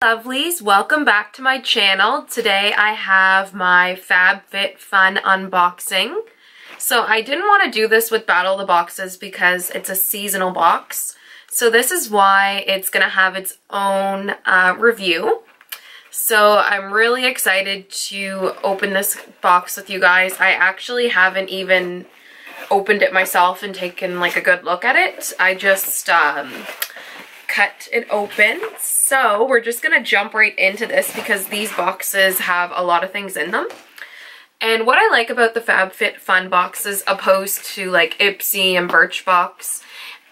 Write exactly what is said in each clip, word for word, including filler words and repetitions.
Lovelies, welcome back to my channel. Today I have my FabFitFun unboxing. So I didn't want to do this with Battle of the Boxes because it's a seasonal box. So this is why it's going to have its own uh, review. So I'm really excited to open this box with you guys. I actually haven't even opened it myself and taken like a good look at it. I just... Um, cut it open. So we're just gonna jump right into this because these boxes have a lot of things in them. And what I like about the FabFitFun boxes opposed to like Ipsy and Birchbox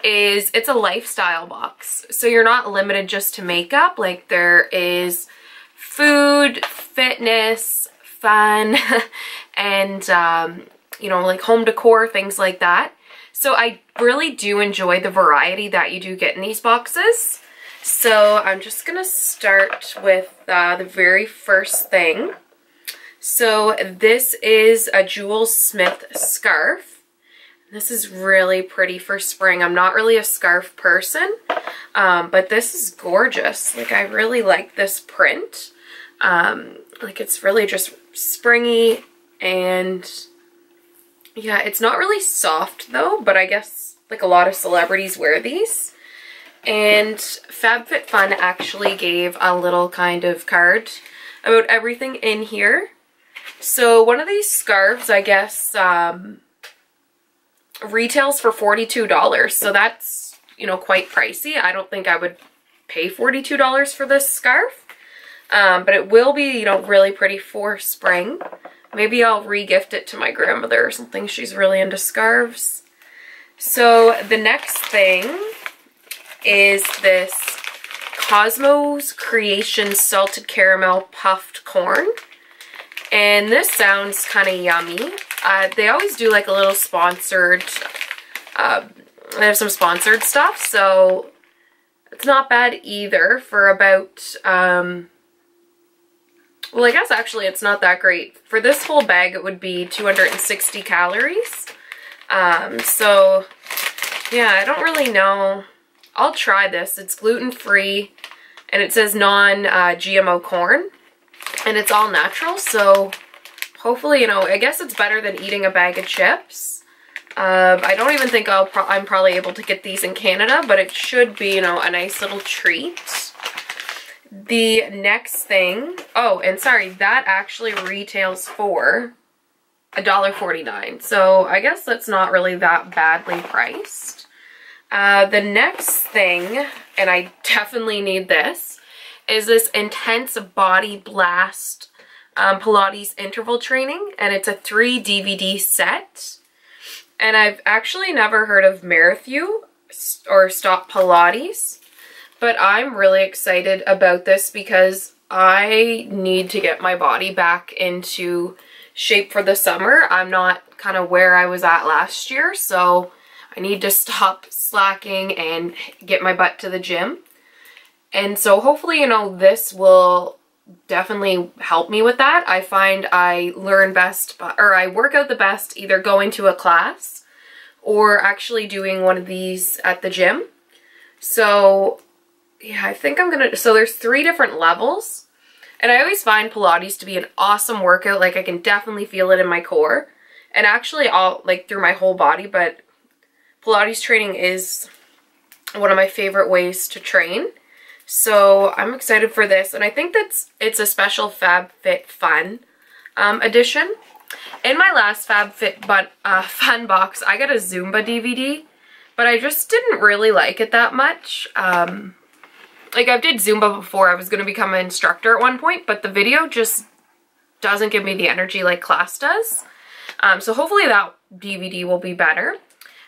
is it's a lifestyle box. So you're not limited just to makeup. Like there is food, fitness, fun, and um, you know, like home decor, things like that. So I really do enjoy the variety that you do get in these boxes. So I'm just going to start with uh, the very first thing. So this is a Jewel Smith scarf. This is really pretty for spring. I'm not really a scarf person, um, but this is gorgeous. Like I really like this print. Um, like it's really just springy and... yeah, it's not really soft though, but I guess like a lot of celebrities wear these. And FabFitFun actually gave a little kind of card about everything in here. So one of these scarves, I guess, um, retails for forty-two dollars. So that's, you know, quite pricey. I don't think I would pay forty-two dollars for this scarf. Um, but it will be, you know, really pretty for spring. Maybe I'll re-gift it to my grandmother or something. She's really into scarves. So the next thing is this Cosmos Creation Salted Caramel Puffed Corn. And this sounds kind of yummy. Uh, they always do like a little sponsored, uh, they have some sponsored stuff. So it's not bad either for about... Um, well, I guess actually it's not that great. For this whole bag, it would be two hundred sixty calories. Um, so, yeah, I don't really know. I'll try this. It's gluten-free, and it says non-G M O uh, corn, and it's all natural. So, hopefully, you know, I guess it's better than eating a bag of chips. Uh, I don't even think I'll pro I'm probably able to get these in Canada, but it should be, you know, a nice little treat. The next thing, oh, and sorry, that actually retails for a dollar forty-nine. So I guess that's not really that badly priced. Uh, the next thing, and I definitely need this, is this Intense Body Blast um, Pilates Interval Training, and it's a three D V D set. And I've actually never heard of Merrithew or Stop Pilates. But I'm really excited about this because I need to get my body back into shape for the summer. I'm not kind of where I was at last year, so I need to stop slacking and get my butt to the gym. And so hopefully, you know, this will definitely help me with that. I find I learn best, or I work out the best either going to a class or actually doing one of these at the gym. So... yeah, I think I'm gonna, so there's three different levels, and I always find Pilates to be an awesome workout. Like I can definitely feel it in my core and actually all like through my whole body, but Pilates training is one of my favorite ways to train. So I'm excited for this, and I think that's, it's a special FabFitFun um, edition. In my last FabFitFun uh, fun box, I got a Zumba D V D, but I just didn't really like it that much. Um... Like, I did Zumba before. I was going to become an instructor at one point, but the video just doesn't give me the energy like class does. Um, so hopefully that D V D will be better.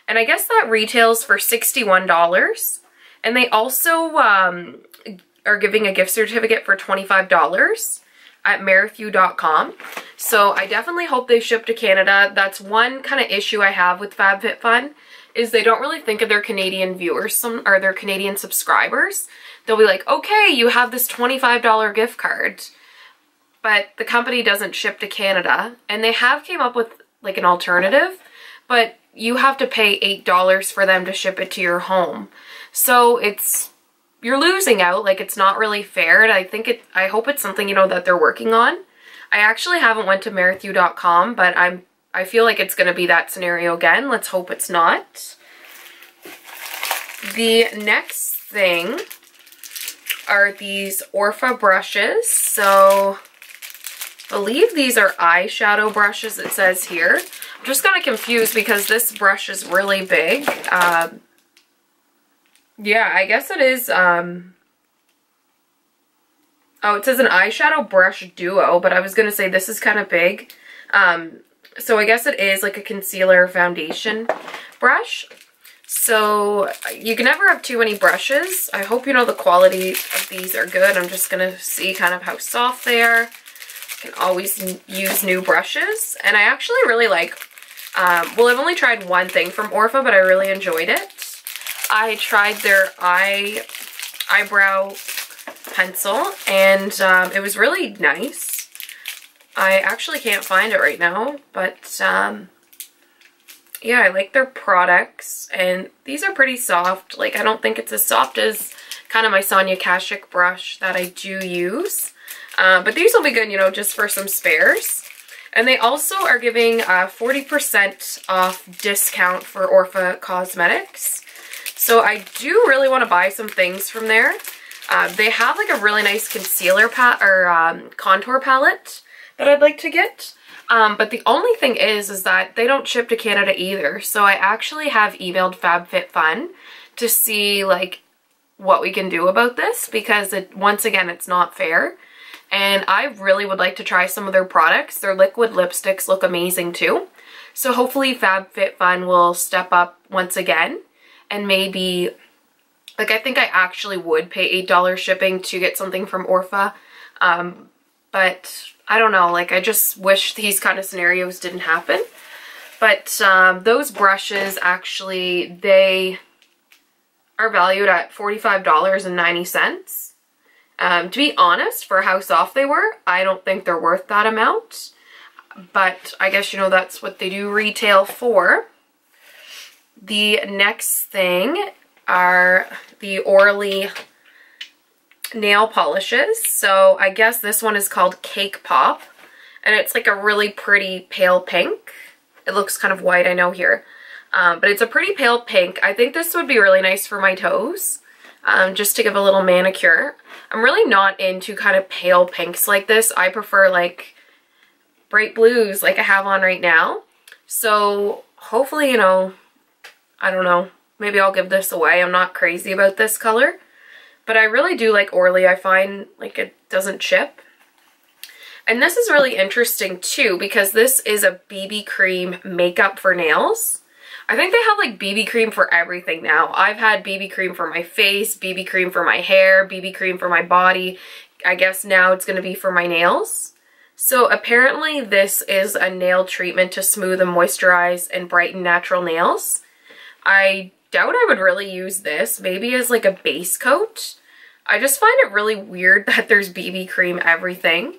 And I guess that retails for sixty-one dollars. And they also um, are giving a gift certificate for twenty-five dollars at Merrithew dot com. So I definitely hope they ship to Canada. That's one kind of issue I have with FabFitFun is they don't really think of their Canadian viewers some or their Canadian subscribers. They'll be like, okay, you have this twenty-five dollar gift card, but the company doesn't ship to Canada. And they have came up with like an alternative, but you have to pay eight dollars for them to ship it to your home. So it's you're losing out. Like, it's not really fair, and I think it, I hope it's something, you know, that they're working on. I actually haven't went to Merrithew dot com, but I'm, I feel like it's going to be that scenario again. Let's hope it's not. The next thing are these Orpha brushes. So I believe these are eyeshadow brushes, it says here. I'm just kind of confused because this brush is really big. Um, yeah, I guess it is. Um, oh, it says an eyeshadow brush duo, but I was going to say this is kind of big. Um, so I guess it is like a concealer foundation brush. So you can never have too many brushes. I hope, you know, the quality of these are good. I'm just going to see kind of how soft they are. Can always use new brushes, and I actually really like, um, well, I've only tried one thing from Orpha, but I really enjoyed it. I tried their eye eyebrow pencil, and um, it was really nice. I actually can't find it right now, but um, yeah, I like their products, and these are pretty soft. Like, I don't think it's as soft as kind of my Sonia Kashuk brush that I do use. Uh, but these will be good, you know, just for some spares. And they also are giving a forty percent off discount for Orpha Cosmetics. So I do really want to buy some things from there. Uh, they have like a really nice concealer pat or um, contour palette that I'd like to get. Um, but the only thing is, is that they don't ship to Canada either. So I actually have emailed FabFitFun to see like what we can do about this, because it, once again, it's not fair. And I really would like to try some of their products. Their liquid lipsticks look amazing too. So hopefully FabFitFun will step up once again. And maybe, like, I think I actually would pay eight dollars shipping to get something from Orpha. Um, but I don't know, like, I just wish these kind of scenarios didn't happen. But um, those brushes, actually, they are valued at forty-five dollars and ninety cents. Um, to be honest, for how soft they were, I don't think they're worth that amount. But I guess, you know, that's what they do retail for. The next thing are the Orly nail polishes. So I guess this one is called Cake Pop. And it's like a really pretty pale pink. It looks kind of white, I know, here. Um, but it's a pretty pale pink. I think this would be really nice for my toes. Um, just to give a little manicure. I'm really not into kind of pale pinks like this. I prefer like bright blues like I have on right now. So hopefully, you know, I don't know, maybe I'll give this away. I'm not crazy about this color, but I really do like Orly. I find like it doesn't chip. And this is really interesting too, because this is a B B cream makeup for nails. I think they have like B B cream for everything now. I've had B B cream for my face, B B cream for my hair, B B cream for my body. I guess now it's going to be for my nails. So apparently this is a nail treatment to smooth and moisturize and brighten natural nails. I doubt I would really use this, maybe as like a base coat. I just find it really weird that there's B B cream everything.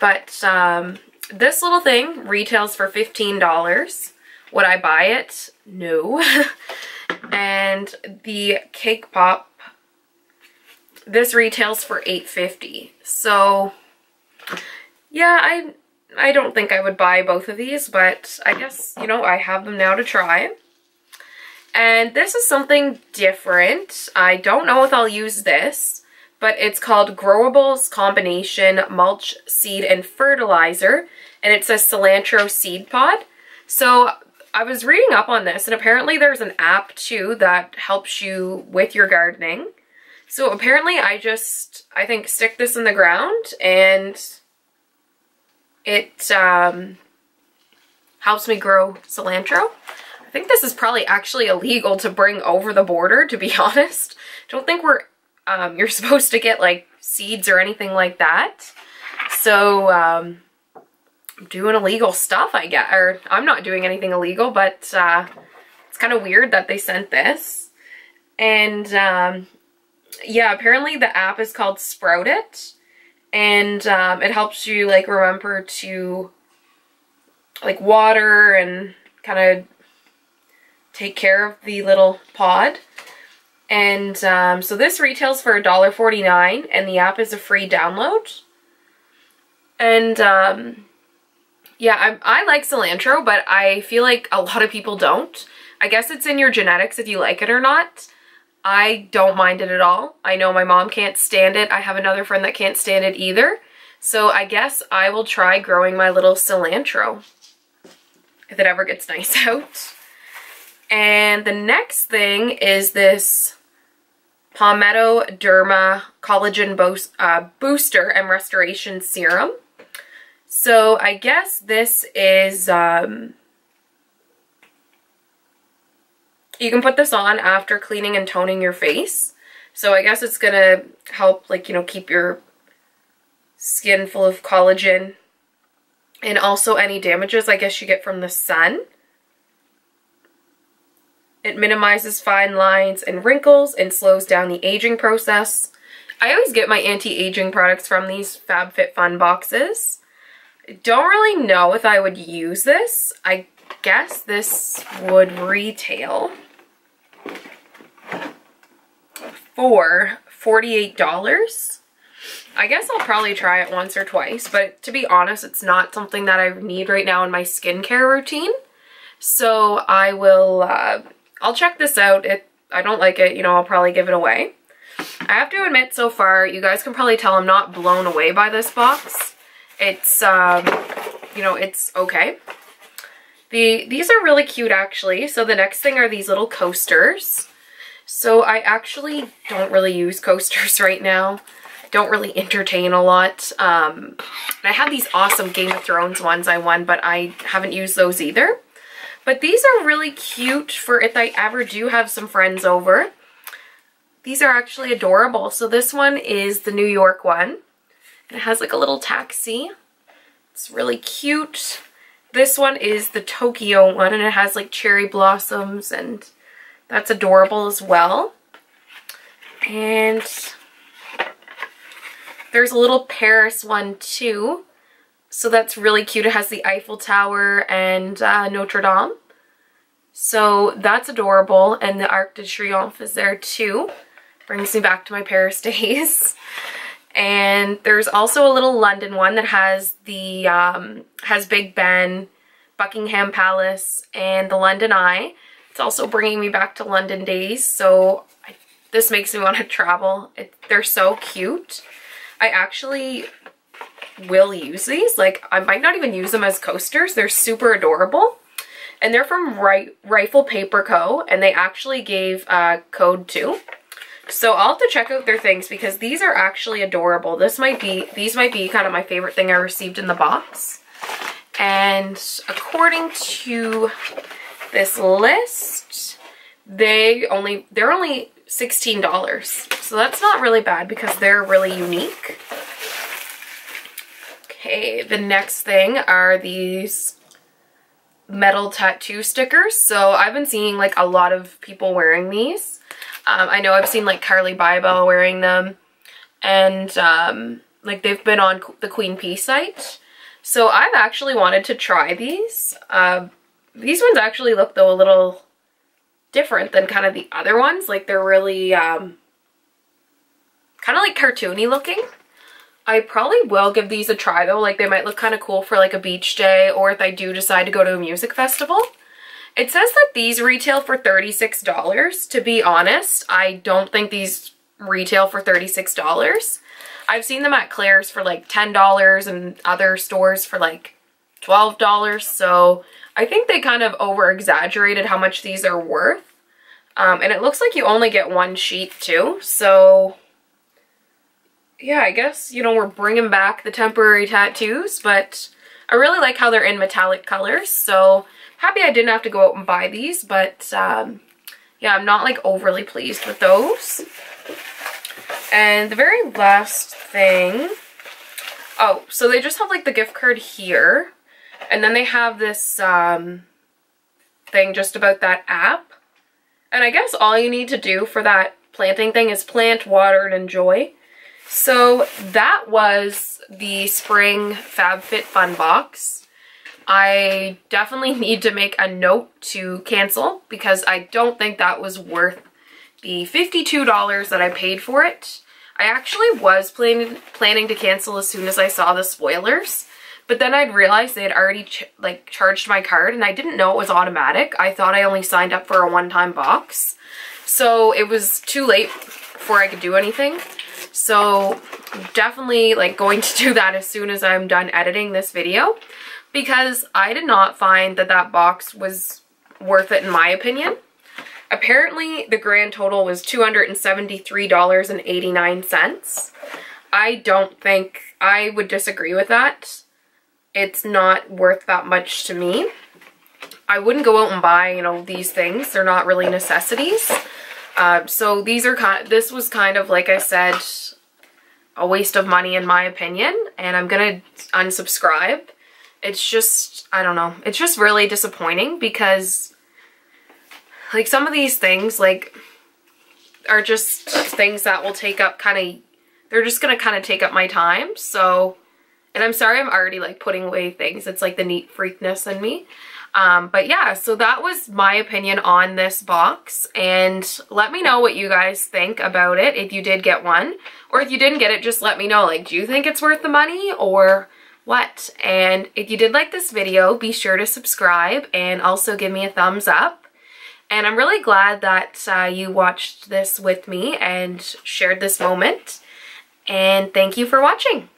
But um, this little thing retails for fifteen dollars. Would I buy it? No. And the Cake Pop, this retails for eight fifty. So yeah, I I don't think I would buy both of these, but I guess, you know, I have them now to try. And this is something different. I don't know if I'll use this, but it's called Growables Combination Mulch Seed and Fertilizer, and it's a cilantro seed pod. So I was reading up on this, and apparently there's an app too that helps you with your gardening. So apparently I just, I think, stick this in the ground, and it um, helps me grow cilantro. I think this is probably actually illegal to bring over the border, to be honest. I don't think we're, um, you're supposed to get like seeds or anything like that. So um, doing illegal stuff, I guess, or I'm not doing anything illegal, but uh, it's kind of weird that they sent this. And um, yeah, apparently the app is called Sprout It, and um, it helps you like remember to like water and kind of take care of the little pod. And um, so this retails for a dollar forty-nine, and the app is a free download. And um, yeah, I, I like cilantro, but I feel like a lot of people don't. I guess it's in your genetics if you like it or not. I don't mind it at all. I know my mom can't stand it. I have another friend that can't stand it either. So I guess I will try growing my little cilantro if it ever gets nice out. And the next thing is this Palmetto Derma Collagen Bo- uh, Booster and Restoration Serum. So I guess this is... Um, you can put this on after cleaning and toning your face. So I guess it's gonna help, like, you know, keep your skin full of collagen, and also any damages I guess you get from the sun. It minimizes fine lines and wrinkles and slows down the aging process. I always get my anti-aging products from these FabFitFun boxes. I don't really know if I would use this. I guess this would retail for forty-eight dollars. I guess I'll probably try it once or twice, but to be honest, it's not something that I need right now in my skincare routine. So I will, uh, I'll check this out. If I don't like it, you know, I'll probably give it away. I have to admit, so far, you guys can probably tell I'm not blown away by this box. It's, um, you know, it's okay. The, these are really cute, actually. So the next thing are these little coasters. So I actually don't really use coasters right now. Don't really entertain a lot. Um, and I have these awesome Game of Thrones ones I won, but I haven't used those either. But these are really cute for if I ever do have some friends over. These are actually adorable. So this one is the New York one. It has like a little taxi. It's really cute. This one is the Tokyo one, and it has like cherry blossoms, and that's adorable as well. And there's a little Paris one too, so that's really cute. It has the Eiffel Tower and uh, Notre Dame, so that's adorable. And the Arc de Triomphe is there too. Brings me back to my Paris days. And there's also a little London one that has the um, has Big Ben, Buckingham Palace, and the London Eye. It's also bringing me back to London days, so I, this makes me want to travel. It, they're so cute. I actually will use these. Like, I might not even use them as coasters. They're super adorable. And they're from Rifle Paper Co. And they actually gave uh, code too. So I'll have to check out their things because these are actually adorable. This might be, these might be kind of my favorite thing I received in the box. And according to this list, they only, they're only sixteen dollars. So that's not really bad because they're really unique. Okay, the next thing are these metal tattoo stickers. So I've been seeing like a lot of people wearing these. Um, I know I've seen like Carly Bybell wearing them, and um, like they've been on the Queen Pea site. So I've actually wanted to try these. Uh, these ones actually look though a little different than kind of the other ones. Like they're really um, kind of like cartoony looking. I probably will give these a try though. Like they might look kind of cool for like a beach day, or if I do decide to go to a music festival. It says that these retail for thirty-six dollars. To be honest, I don't think these retail for thirty-six dollars. I've seen them at Claire's for like ten dollars and other stores for like twelve dollars. So I think they kind of over-exaggerated how much these are worth. Um, and it looks like you only get one sheet too. So yeah, I guess, you know, we're bringing back the temporary tattoos, but I really like how they're in metallic colors. So happy I didn't have to go out and buy these, but um, yeah, I'm not like overly pleased with those. And the very last thing, oh, so they just have like the gift card here, and then they have this um, thing just about that app. And I guess all you need to do for that planting thing is plant, water, and enjoy. So that was the spring FabFitFun box. I definitely need to make a note to cancel because I don't think that was worth the fifty-two dollars that I paid for it. I actually was planning planning to cancel as soon as I saw the spoilers, but then I'd realized they had already ch like charged my card, and I didn't know it was automatic. I thought I only signed up for a one-time box, so it was too late before I could do anything. So definitely like going to do that as soon as I'm done editing this video, because I did not find that that box was worth it in my opinion. Apparently the grand total was two hundred seventy-three dollars and eighty-nine cents. I don't think I would disagree with that. It's not worth that much to me. I wouldn't go out and buy, you know, these things. They're not really necessities. Uh, so these are kind of, this was kind of, like I said, a waste of money in my opinion, and I'm gonna unsubscribe. It's just, I don't know, it's just really disappointing because like some of these things like are just things that will take up kind of, they're just gonna kind of take up my time. So, and I'm sorry I'm already like putting away things. It's like the neat freakness in me. Um, but yeah, so that was my opinion on this box, and let me know what you guys think about it if you did get one, or if you didn't get it, just let me know, like, do you think it's worth the money or what? And if you did like this video, be sure to subscribe and also give me a thumbs up. And I'm really glad that uh, you watched this with me and shared this moment, and thank you for watching.